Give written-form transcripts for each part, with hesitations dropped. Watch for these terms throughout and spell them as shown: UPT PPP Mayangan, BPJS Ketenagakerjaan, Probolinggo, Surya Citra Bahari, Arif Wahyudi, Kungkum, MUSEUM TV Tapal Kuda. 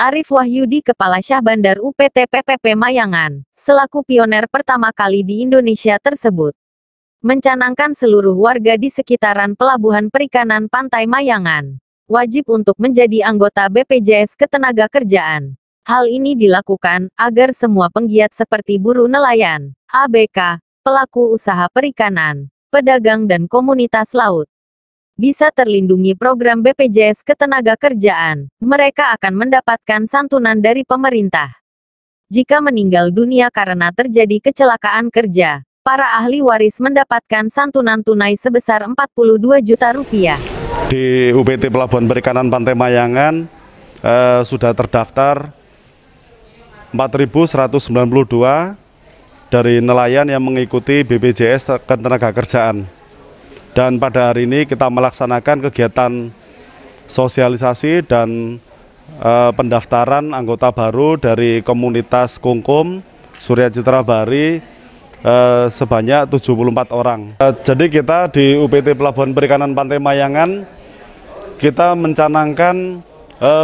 Arif Wahyudi, Kepala Syah Bandar UPT PPP Mayangan, selaku pioner pertama kali di Indonesia tersebut, mencanangkan seluruh warga di sekitaran pelabuhan perikanan Pantai Mayangan wajib untuk menjadi anggota BPJS Ketenagakerjaan. Hal ini dilakukan agar semua penggiat seperti buruh nelayan, ABK, pelaku usaha perikanan, pedagang dan komunitas laut bisa terlindungi program BPJS Ketenagakerjaan. Mereka akan mendapatkan santunan dari pemerintah jika meninggal dunia karena terjadi kecelakaan kerja. Para ahli waris mendapatkan santunan tunai sebesar Rp42 juta. Di UPT Pelabuhan Perikanan Pantai Mayangan sudah terdaftar 4.192 dari nelayan yang mengikuti BPJS Ketenagakerjaan. Dan pada hari ini kita melaksanakan kegiatan sosialisasi dan pendaftaran anggota baru dari komunitas Kungkum, Surya Citra Bahari sebanyak 74 orang. Jadi kita di UPT Pelabuhan Perikanan Pantai Mayangan, kita mencanangkan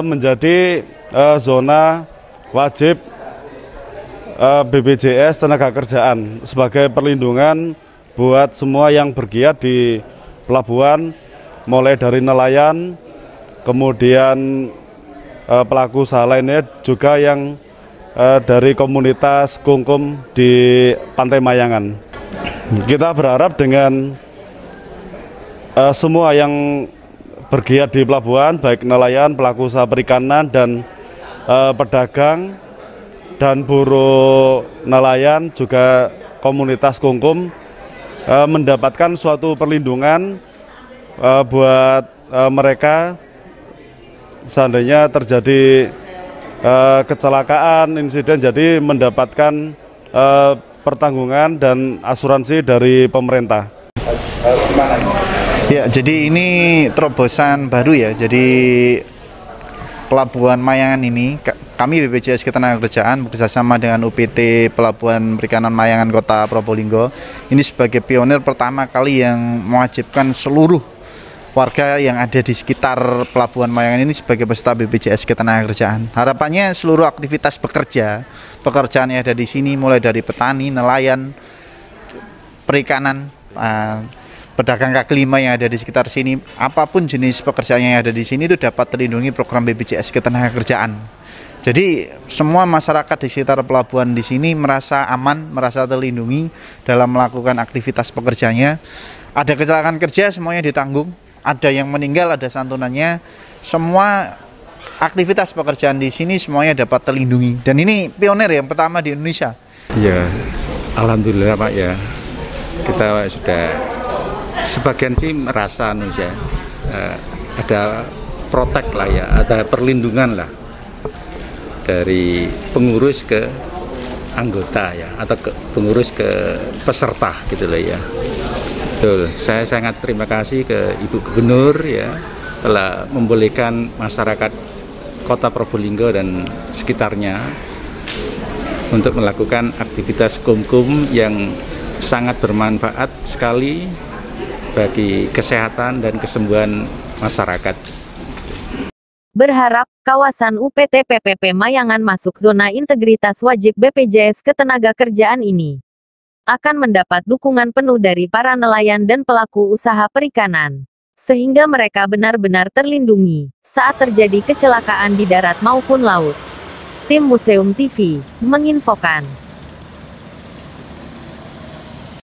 menjadi zona wajib BPJS Ketenagakerjaan sebagai perlindungan buat semua yang bergiat di pelabuhan, mulai dari nelayan, kemudian pelaku usaha lainnya juga yang dari komunitas Kungkum di Pantai Mayangan. Kita berharap dengan semua yang bergiat di pelabuhan, baik nelayan, pelaku usaha perikanan, dan pedagang, dan buruh nelayan, juga komunitas Kungkum, mendapatkan suatu perlindungan buat mereka seandainya terjadi kecelakaan, insiden, jadi mendapatkan pertanggungan dan asuransi dari pemerintah. Ya, jadi ini terobosan baru ya, jadi Pelabuhan Mayangan ini kami BPJS Ketenagakerjaan bekerjasama dengan UPT Pelabuhan Perikanan Mayangan Kota Probolinggo ini sebagai pionir pertama kali yang mewajibkan seluruh warga yang ada di sekitar Pelabuhan Mayangan ini sebagai peserta BPJS Ketenagakerjaan. Harapannya seluruh aktivitas pekerjaan yang ada di sini mulai dari petani, nelayan, perikanan, pedagang kaki lima yang ada di sekitar sini, apapun jenis pekerjaan yang ada di sini itu dapat terlindungi program BPJS Ketenagakerjaan. Jadi semua masyarakat di sekitar pelabuhan di sini merasa aman, merasa terlindungi dalam melakukan aktivitas pekerjaannya. Ada kecelakaan kerja semuanya ditanggung, ada yang meninggal ada santunannya, semua aktivitas pekerjaan di sini semuanya dapat terlindungi. Dan ini pionir yang pertama di Indonesia. Ya, alhamdulillah Pak ya, kita sudah sebagian sih merasa ya, ada protek lah ya, ada perlindungan lah dari pengurus ke anggota ya, atau ke pengurus ke peserta gitu loh ya. Betul, saya sangat terima kasih ke Ibu Gubernur ya telah membolehkan masyarakat Kota Probolinggo dan sekitarnya untuk melakukan aktivitas Kungkum yang sangat bermanfaat sekali bagi kesehatan dan kesembuhan masyarakat. Berharap kawasan UPT PPP Mayangan masuk zona integritas wajib BPJS Ketenagakerjaan ini akan mendapat dukungan penuh dari para nelayan dan pelaku usaha perikanan, sehingga mereka benar-benar terlindungi saat terjadi kecelakaan di darat maupun laut. Tim MUSEUM TV menginfokan.